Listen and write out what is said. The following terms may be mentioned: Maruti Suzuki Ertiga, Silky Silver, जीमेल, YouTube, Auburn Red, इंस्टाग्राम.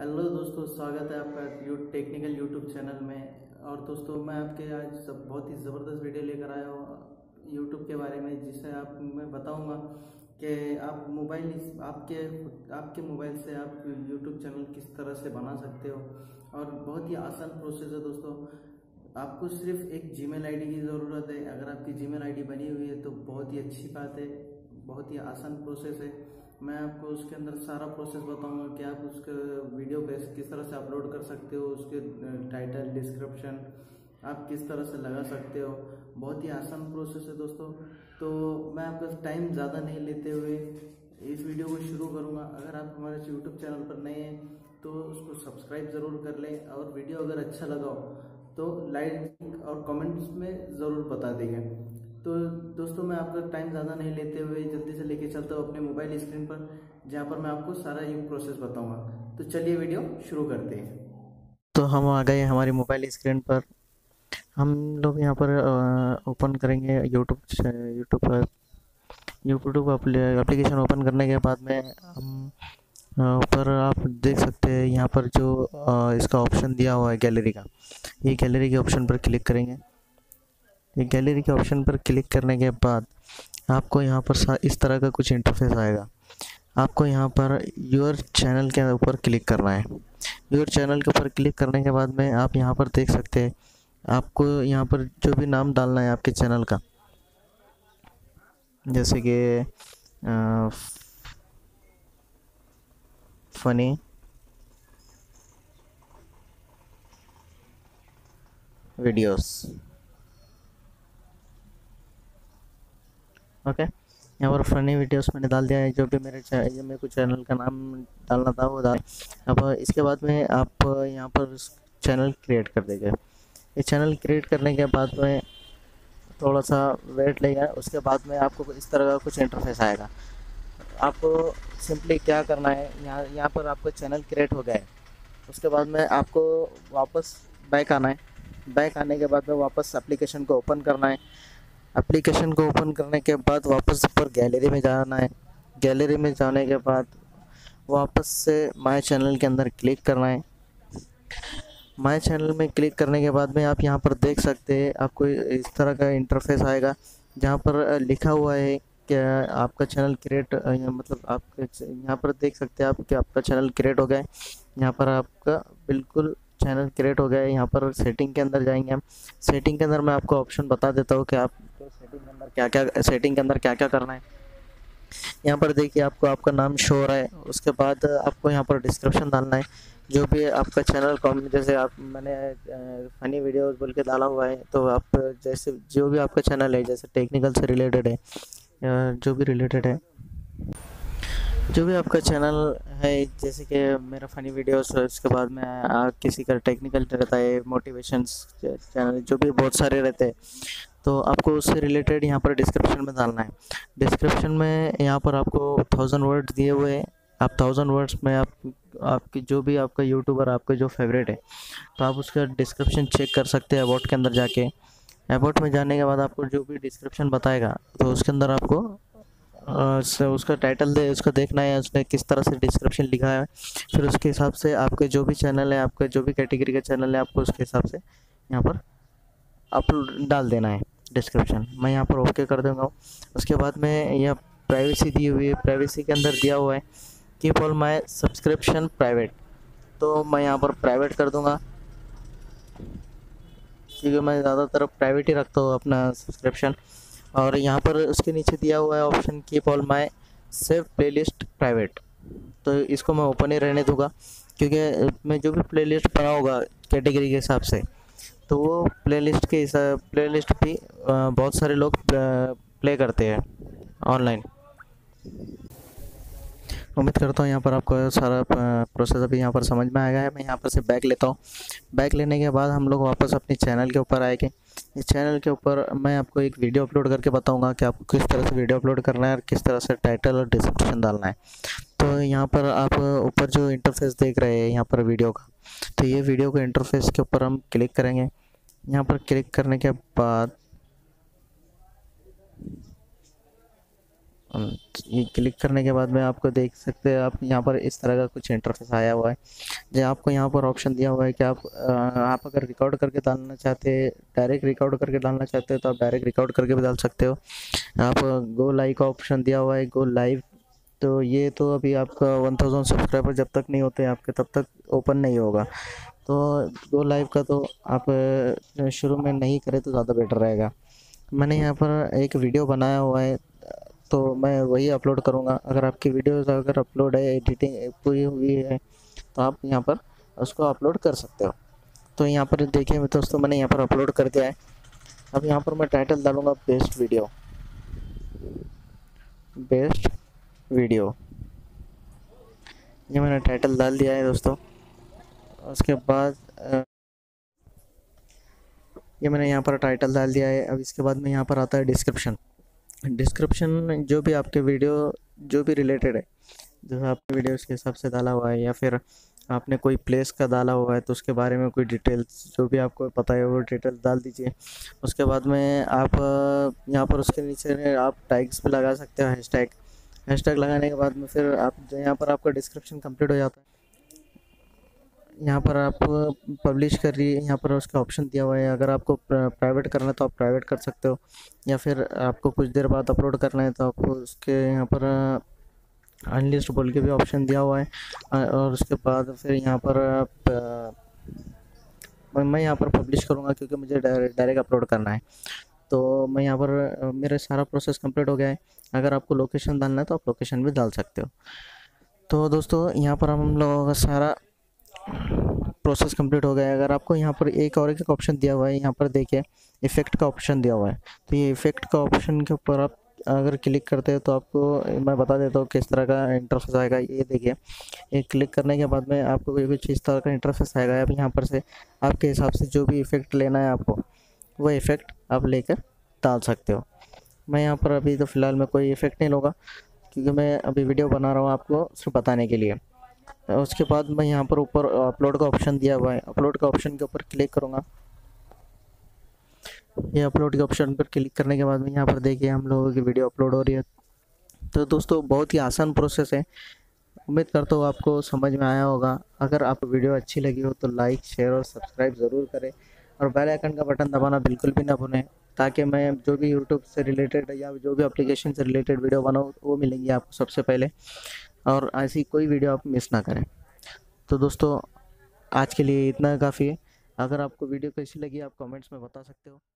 Hello दोस्तों, स्वागत है आपका टेक्निकल यूट्यूब चैनल में। और दोस्तों, मैं आपके आज बहुत ही ज़बरदस्त वीडियो लेकर आया हूँ यूट्यूब के बारे में, जिसे आप मैं बताऊँगा कि आप मोबाइल आपके मोबाइल से आप यूट्यूब चैनल किस तरह से बना सकते हो। और बहुत ही आसान प्रोसेस है दोस्तों। आपको सिर्फ एक जीमेल आईडी की ज़रूरत है। अगर आपकी जीमेल आईडी बनी हुई है तो बहुत ही अच्छी बात है, बहुत ही आसान प्रोसेस है। मैं आपको उसके अंदर सारा प्रोसेस बताऊंगा कि आप उसके वीडियो किस तरह से अपलोड कर सकते हो, उसके टाइटल डिस्क्रिप्शन आप किस तरह से लगा सकते हो। बहुत ही आसान प्रोसेस है दोस्तों। तो मैं आपका टाइम ज़्यादा नहीं लेते हुए इस वीडियो को शुरू करूँगा। अगर आप हमारे यूट्यूब चैनल पर नए हैं तो उसको सब्सक्राइब ज़रूर कर लें, और वीडियो अगर अच्छा लगा हो तो लाइक और कमेंट्स में ज़रूर बता देंगे। तो दोस्तों, मैं आपका टाइम ज़्यादा नहीं लेते हुए जल्दी से लेके चलता हूँ अपने मोबाइल स्क्रीन पर, जहाँ पर मैं आपको सारा ये प्रोसेस बताऊँगा। तो चलिए वीडियो शुरू करते हैं। तो हम आ गए हमारी मोबाइल स्क्रीन पर। हम लोग यहाँ पर ओपन करेंगे यूट्यूब एप्लीकेशन। ओपन करने के बाद में हम पर आप देख सकते हैं यहाँ पर जो इसका ऑप्शन दिया हुआ है गैलरी का, ये गैलरी के ऑप्शन पर क्लिक करेंगे। ये गैलरी के ऑप्शन पर क्लिक करने के बाद आपको यहाँ पर इस तरह का कुछ इंटरफेस आएगा। आपको यहाँ पर योर चैनल के ऊपर क्लिक करना है। योर चैनल के ऊपर क्लिक करने के बाद में आप यहाँ पर देख सकते हैं, आपको यहाँ पर जो भी नाम डालना है आपके चैनल का, जैसे कि फनी वीडियोस, ओके। यहाँ पर फनी वीडियोस मैंने डाल दिया है, जो भी मेरे को चैनल का नाम डालना था वो डाल। अब इसके बाद में आप यहाँ पर चैनल क्रिएट कर देंगे। ये चैनल क्रिएट करने के बाद में थोड़ा सा वेट लेगा। उसके बाद में आपको इस तरह का कुछ इंटरफेस आएगा। आपको सिंपली क्या करना है, यहाँ पर आपका चैनल क्रिएट हो गया है। उसके बाद में आपको वापस बैक आना है। बैक आने के बाद में वापस एप्लीकेशन को ओपन करना है। एप्लीकेशन को ओपन करने के बाद वापस ऊपर गैलरी में जाना है। गैलरी में जाने के बाद वापस से माय चैनल के अंदर क्लिक करना है। माय चैनल में क्लिक करने के बाद में आप यहाँ पर देख सकते हैं, आपको इस तरह का इंटरफेस आएगा, जहाँ पर लिखा हुआ है कि आपका चैनल क्रिएट, मतलब आपके यहाँ पर देख सकते हैं आप कि आपका चैनल क्रिएट हो गया है। यहाँ पर आपका बिल्कुल चैनल क्रिएट हो गया है। यहाँ पर सेटिंग के अंदर जाएंगे हम। सेटिंग के अंदर मैं आपको ऑप्शन बता देता हूँ कि आप सेटिंग के अंदर क्या क्या करना है। यहाँ पर देखिए, आपको आपका नाम शो हो रहा है। उसके बाद आपको यहाँ पर डिस्क्रिप्शन डालना है, जो भी आपका चैनल कॉम, जैसे आप मैंने फनी वीडियोज़ बोल के डाला हुआ है, तो आप जैसे जो भी आपका चैनल है, जैसे टेक्निकल से रिलेटेड है, जो भी रिलेटेड है, जो भी आपका चैनल है, जैसे कि मेरा फनी वीडियोस। उसके बाद में किसी का टेक्निकल रहता है, मोटिवेशंस चैनल, जो भी बहुत सारे रहते हैं, तो आपको उससे रिलेटेड यहाँ पर डिस्क्रिप्शन में डालना है। डिस्क्रिप्शन में यहाँ पर आपको 1000 वर्ड्स दिए हुए हैं। आप 1000 वर्ड्स में आपकी जो भी आपका यूट्यूबर आपका जो फेवरेट है, तो आप उसका डिस्क्रिप्शन चेक कर सकते हैं अबाउट के अंदर जाके। एबाउट में जाने के बाद आपको जो भी डिस्क्रिप्शन बताएगा, तो उसके अंदर आपको उसका टाइटल उसका देखना है, उसने किस तरह से डिस्क्रिप्शन लिखा है। फिर उसके हिसाब से आपके जो भी चैनल है, आपके जो भी कैटेगरी का चैनल है, आपको उसके हिसाब से यहाँ पर अपलोड डाल देना है डिस्क्रिप्शन। मैं यहाँ पर ओके कर दूँगा। उसके बाद में यह प्राइवेसी दी हुई है। प्राइवेसी के अंदर दिया हुआ है keep all my subscription private, तो मैं यहाँ पर प्राइवेट कर दूँगा, क्योंकि मैं ज़्यादातर प्राइवेट ही रखता हूँ अपना सब्सक्रिप्शन। और यहाँ पर उसके नीचे दिया हुआ है option keep all my save playlist private, तो इसको मैं ओपन ही रहने दूँगा, क्योंकि मैं जो भी प्लेलिस्ट बना होगा कैटेगरी के हिसाब से, तो वो प्लेलिस्ट के प्लेलिस्ट भी बहुत सारे लोग प्ले करते हैं ऑनलाइन। उम्मीद करता हूँ यहाँ पर आपको सारा प्रोसेस अभी यहाँ पर समझ में आएगा है। मैं यहाँ पर से बैक लेता हूँ। बैक लेने के बाद हम लोग वापस अपने चैनल के ऊपर आएंगे। इस चैनल के ऊपर मैं आपको एक वीडियो अपलोड करके बताऊँगा कि आपको किस तरह से वीडियो अपलोड करना है और किस तरह से टाइटल और डिस्क्रिप्शन डालना है। तो यहाँ पर आप ऊपर जो इंटरफेस देख रहे हैं यहाँ पर वीडियो का, तो ये वीडियो के इंटरफेस के ऊपर हम क्लिक करेंगे। यहाँ पर क्लिक करने के बाद ये क्लिक करने के बाद में आपको देख सकते हैं आप यहाँ पर इस तरह का कुछ इंटरफेस आया हुआ है, जो आपको यहाँ पर ऑप्शन दिया हुआ है कि आप अगर रिकॉर्ड करके डालना चाहते हैं, डायरेक्ट रिकॉर्ड करके डालना चाहते हो तो आप डायरेक्ट रिकॉर्ड करके भी डाल सकते हो। आप गो लाइव का ऑप्शन दिया हुआ है, गो लाइव, तो ये तो अभी आपका 1000 सब्सक्राइबर जब तक नहीं होते आपके तब तक ओपन नहीं होगा, तो गो लाइव का तो आप शुरू में नहीं करें तो ज़्यादा बेटर रहेगा। मैंने यहाँ पर एक वीडियो बनाया हुआ है तो मैं वही अपलोड करूँगा। अगर आपकी वीडियोस अगर अपलोड है, एडिटिंग पूरी हुई है तो आप यहाँ पर उसको अपलोड कर सकते हो। तो यहाँ पर देखिए दोस्तों, मैंने यहाँ पर अपलोड कर दिया है। अब यहाँ पर मैं टाइटल डालूँगा बेस्ट वीडियो, बेस्ट वीडियो, ये मैंने टाइटल डाल दिया है दोस्तों। उसके बाद ये मैंने यहाँ पर टाइटल डाल दिया है। अब इसके बाद में यहाँ पर आता है डिस्क्रिप्शन। डिस्क्रिप्शन जो भी आपके वीडियो जो भी रिलेटेड है, जैसे आपके वीडियोस के हिसाब से डाला हुआ है या फिर आपने कोई प्लेस का डाला हुआ है तो उसके बारे में कोई डिटेल्स जो भी आपको पता है वो डिटेल्स डाल दीजिए। उसके बाद में आप यहाँ पर उसके नीचे आप टैग्स भी लगा सकते हो, हैशटैग। हैशटैग लगाने के बाद में फिर आप यहाँ पर आपका डिस्क्रिप्शन कम्प्लीट हो जाता है। यहाँ पर आप पब्लिश कर रही है, यहाँ पर उसका ऑप्शन दिया हुआ है। अगर आपको प्राइवेट करना है तो आप प्राइवेट कर सकते हो, या फिर आपको कुछ देर बाद अपलोड करना है तो आपको उसके यहाँ पर अनलिस्ट बोल के भी ऑप्शन दिया हुआ है। और उसके बाद फिर यहाँ पर मैं यहाँ पर पब्लिश करूँगा क्योंकि मुझे डायरेक्ट अपलोड करना है। तो मैं यहाँ पर मेरा सारा प्रोसेस कम्प्लीट हो गया है। अगर आपको लोकेशन डालना है तो आप लोकेशन भी डाल सकते हो। तो दोस्तों यहाँ पर हम लोगों का सारा प्रोसेस कंप्लीट हो गया है। अगर आपको यहाँ पर एक ऑप्शन दिया हुआ है, यहाँ पर देखिए इफ़ेक्ट का ऑप्शन दिया हुआ है, तो ये इफ़ेक्ट का ऑप्शन के ऊपर आप अगर क्लिक करते हो तो आपको मैं बता देता हूँ किस तरह का इंटरफेस आएगा। ये देखिए, ये क्लिक करने के बाद में आपको कुछ इस तरह का इंटरफेस आएगा। अब यहाँ पर से आपके हिसाब से जो भी इफ़ेक्ट लेना है आपको वो इफ़ेक्ट आप लेकर डाल सकते हो। मैं यहाँ पर अभी तो फ़िलहाल मैं कोई इफ़ेक्ट नहीं लूँगा क्योंकि मैं अभी वीडियो बना रहा हूँ आपको सिर्फ बताने के लिए। उसके बाद मैं यहाँ पर ऊपर अपलोड का ऑप्शन दिया हुआ है, अपलोड का ऑप्शन के ऊपर क्लिक करूँगा। ये अपलोड के ऑप्शन पर क्लिक करने के बाद में यहाँ पर देखिए हम लोगों की वीडियो अपलोड हो रही है। तो दोस्तों बहुत ही आसान प्रोसेस है, उम्मीद करता हूँ आपको समझ में आया होगा। अगर आप वीडियो अच्छी लगी हो तो लाइक, शेयर और सब्सक्राइब ज़रूर करें और बेल आइकन का बटन दबाना बिल्कुल भी ना भूलें, ताकि मैं जो भी यूट्यूब से रिलेटेड या जो भी एप्लीकेशन से रिलेटेड वीडियो बनाऊँ वो मिलेंगी आपको सबसे पहले और ऐसी कोई वीडियो आप मिस ना करें। तो दोस्तों आज के लिए इतना काफ़ी है। अगर आपको वीडियो कैसी लगी आप कमेंट्स में बता सकते हो।